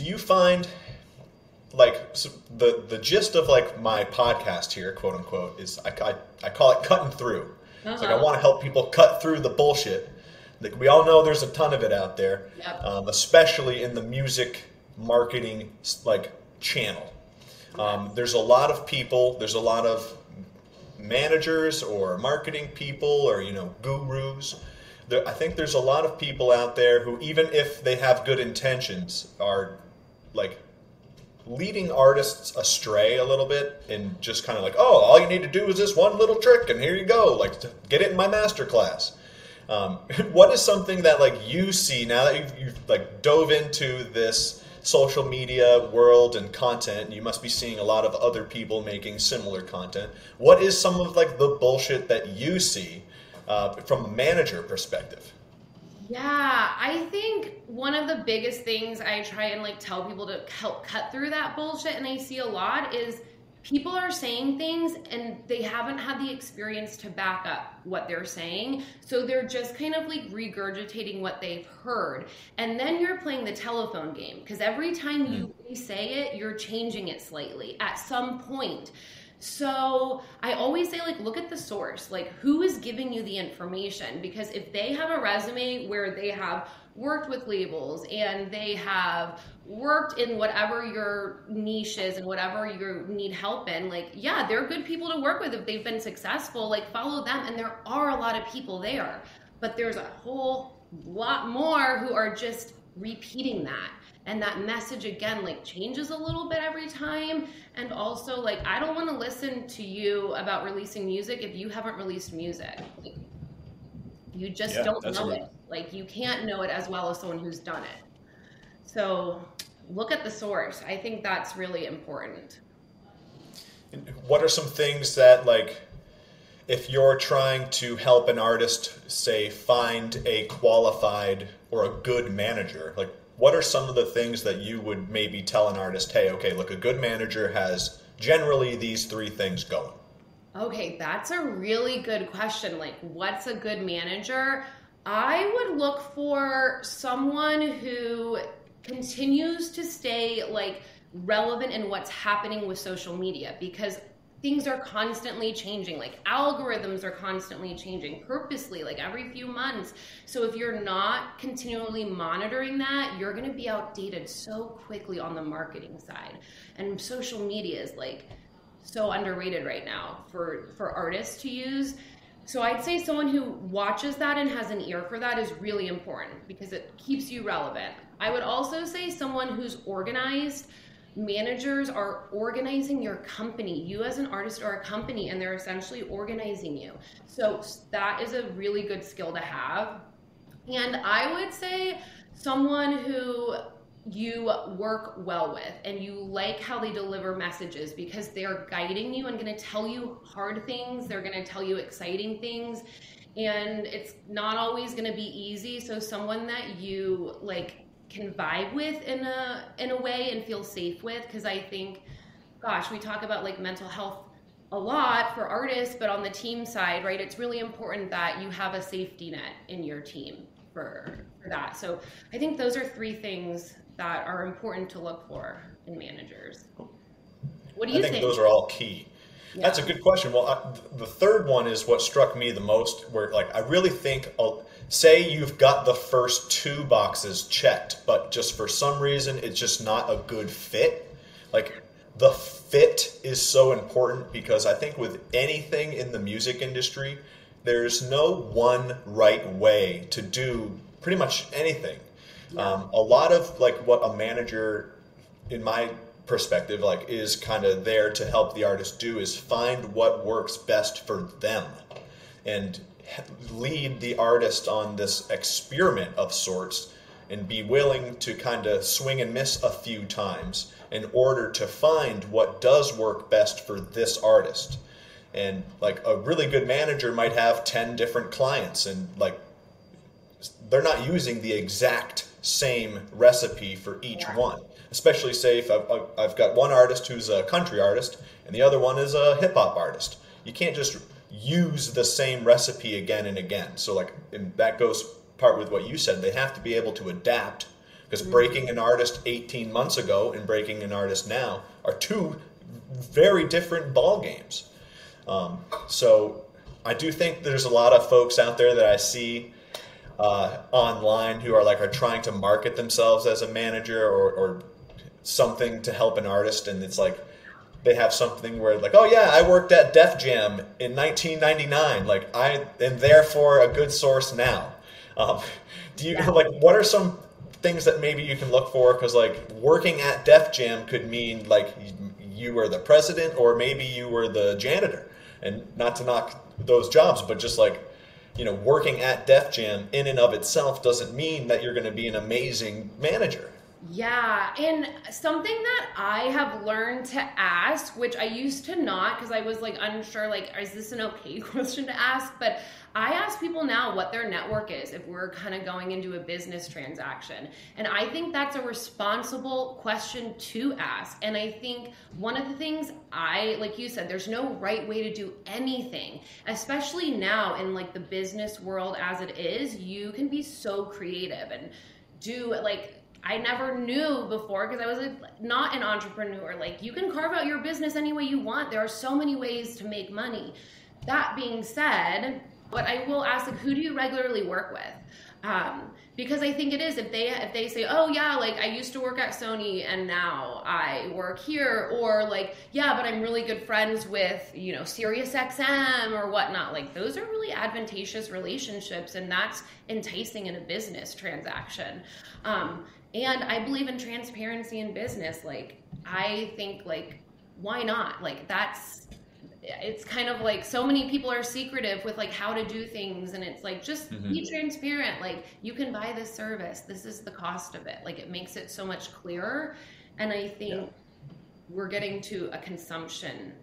Do you find, like, so the gist of, like, my podcast here, quote unquote, is I call it cutting through. Uh-huh. It's like I want to help people cut through the bullshit. Like, we all know there's a ton of it out there, yep. Especially in the music marketing, like, channel. There's a lot of people, there's a lot of managers or marketing people or, you know, gurus. I think there's a lot of people out there who, even if they have good intentions, are, like, leading artists astray a little bit and just kind of like, oh, all you need to do is this one little trick and here you go. Like, get it in my masterclass. What is something that, like, you see now that you've like, dove into this social media world and content? You must be seeing a lot of other people making similar content. What is some of, like, the bullshit that you see from a manager perspective? Yeah, I think one of the biggest things I try and, like, tell people to help cut through that bullshit, and I see a lot, is people are saying things and they haven't had the experience to back up what they're saying. So they're just kind of like regurgitating what they've heard. And then you're playing the telephone game, because every time you say it, you're changing it slightly at some point. So I always say, like, look at the source, like, who is giving you the information? Because if they have a resume where they have worked with labels and they have worked in whatever your niche is and whatever you need help in, like, yeah, they're good people to work with. If they've been successful, like, follow them. And there are a lot of people there, but there's a whole lot more who are just repeating that. And that message, again, like, changes a little bit every time. And also, like, I don't want to listen to you about releasing music if you haven't released music. Like, you just don't know it. Like, you can't know it as well as someone who's done it. So look at the source. I think that's really important. And what are some things that, like, if you're trying to help an artist, say, find a qualified or a good manager, like, what are some of the things that you would maybe tell an artist, hey, okay, look, a good manager has generally these three things going? Okay, that's a really good question. Like, what's a good manager? I would look for someone who continues to stay, like, relevant in what's happening with social media, because things are constantly changing. Like, algorithms are constantly changing purposely, like, every few months. So if you're not continually monitoring that, you're going to be outdated so quickly on the marketing side. And social media is, like, so underrated right now for artists to use. So I'd say someone who watches that and has an ear for that is really important, because it keeps you relevant. I would also say someone who's organized. Managers are organizing your company. You as an artist are a company, and they're essentially organizing you. So that is a really good skill to have. And I would say someone who you work well with and you like how they deliver messages, because they're guiding you and going to tell you hard things. They're going to tell you exciting things, and it's not always going to be easy. So someone that you, like, can vibe with in a way and feel safe with, because I think, gosh, we talk about, like, mental health a lot for artists, but on the team side, right, it's really important that you have a safety net in your team for that. So I think those are three things that are important to look for in managers. What do you think? I think those are all key. Yeah. That's a good question. Well, the third one is what struck me the most, where, like, I really think, say you've got the first two boxes checked, but just for some reason, it's just not a good fit. Like, the fit is so important, because I think with anything in the music industry, there's no one right way to do pretty much anything. Yeah. A lot of, like, what a manager, in my perspective, like, is kind of there to help the artist do is find what works best for them and lead the artist on this experiment of sorts, and be willing to kind of swing and miss a few times in order to find what does work best for this artist. And, like, a really good manager might have 10 different clients, and, like, they're not using the exact same recipe for each one. Especially, say, if I've got one artist who's a country artist and the other one is a hip hop artist. You can't just use the same recipe again and again. So, like, and that goes part with what you said. They have to be able to adapt. Because breaking an artist 18 months ago and breaking an artist now are two very different ball games. So I do think there's a lot of folks out there that I see online who are trying to market themselves as a manager or something to help an artist, and it's like they have something where oh yeah, I worked at Def Jam in 1999, I am therefore a good source now. Do you what are some things that maybe you can look for? Because working at Def Jam could mean you were the president, or maybe you were the janitor, and not to knock those jobs, but just working at Def Jam in and of itself doesn't mean that you're going to be an amazing manager. Yeah, and something that I have learned to ask, which I used to not, because I was unsure, is this an okay question to ask? But I ask people now what their network is if we're kind of going into a business transaction. And I think that's a responsible question to ask. And I think one of the things like you said, there's no right way to do anything, especially now in the business world as it is. You can be so creative and do I never knew before, because I was not an entrepreneur. You can carve out your business any way you want. There are so many ways to make money. That being said, what I will ask, who do you regularly work with? Because I think it is, if they say, oh yeah, I used to work at Sony and now I work here, or yeah, but I'm really good friends with, SiriusXM or whatnot. Those are really advantageous relationships, and that's enticing in a business transaction. And I believe in transparency in business. I think why not? It's kind of so many people are secretive with how to do things, and it's just be transparent. You can buy this service. This is the cost of it. It makes it so much clearer. And I think we're getting to a consumption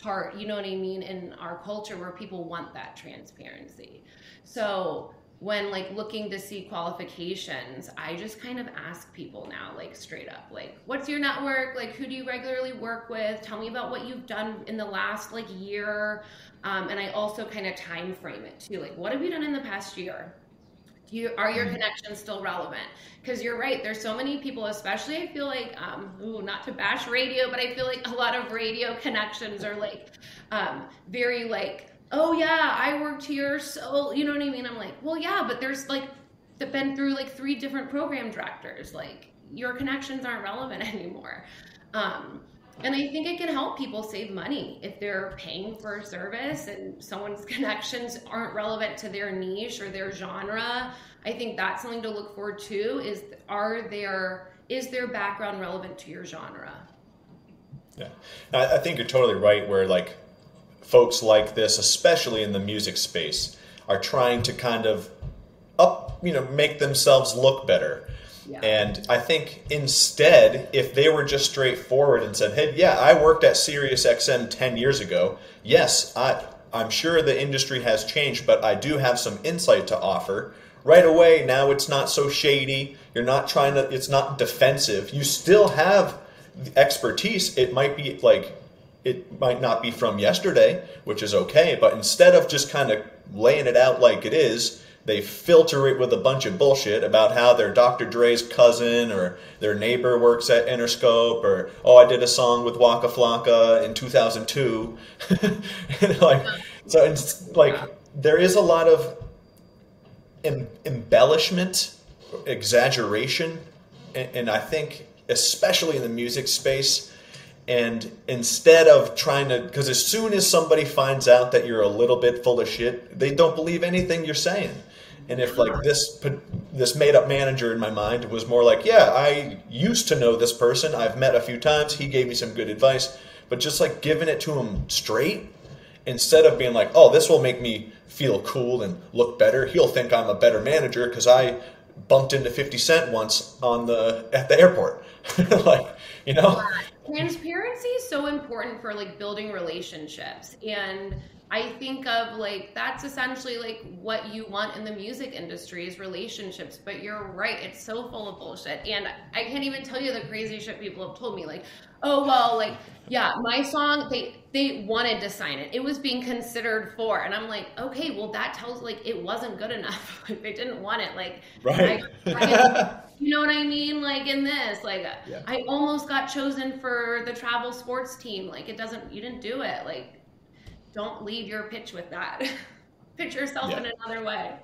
part, you know what I mean, in our culture where people want that transparency. So when looking to see qualifications, I just kind of ask people now, straight up, what's your network? Who do you regularly work with? Tell me about what you've done in the last year. And I also kind of time frame it too. What have you done in the past year? Are your connections still relevant? Because you're right, there's so many people, especially I feel not to bash radio, but I feel a lot of radio connections are very oh yeah, I worked here, so you know what I mean? I'm well, yeah, but there's been through 3 different program directors. Your connections aren't relevant anymore. And I think it can help people save money if they're paying for a service and someone's connections aren't relevant to their niche or their genre. I think that's something to look forward to, is their background relevant to your genre? Yeah, I think you're totally right where folks like this, especially in the music space, are trying to kind of make themselves look better. Yeah. And I think instead, if they were just straightforward and said, hey, yeah, I worked at SiriusXM 10 years ago. Yes, I'm sure the industry has changed, but I do have some insight to offer. Right away, now it's not so shady. You're not trying to, it's not defensive. You still have the expertise. It might be it might not be from yesterday, which is okay, but instead of just kind of laying it out like it is, they filter it with a bunch of bullshit about how they're Dr. Dre's cousin or their neighbor works at Interscope, or, oh, I did a song with Waka Flocka in 2002. And so it's there is a lot of embellishment, exaggeration, and I think especially in the music space. And instead of because as soon as somebody finds out that you're a little bit full of shit, they don't believe anything you're saying. And if this made up manager in my mind was more yeah, I used to know this person. I've met a few times. He gave me some good advice, but just giving it to him straight instead of being oh, this will make me feel cool and look better. He'll think I'm a better manager because I bumped into 50 Cent once at the airport. Transparency is so important for building relationships, and I think of that's essentially what you want in the music industry is relationships. But you're right, it's so full of bullshit, and I can't even tell you the crazy shit people have told me oh well, yeah, my song, they wanted to sign it. It was being considered for, and I'm okay, well that tells it wasn't good enough. They didn't want it. Right. I You know what I mean? Like in this, like yeah. I almost got chosen for the travel sports team. Like it doesn't, you didn't do it. Like don't leave your pitch with that. Pitch yourself in another way.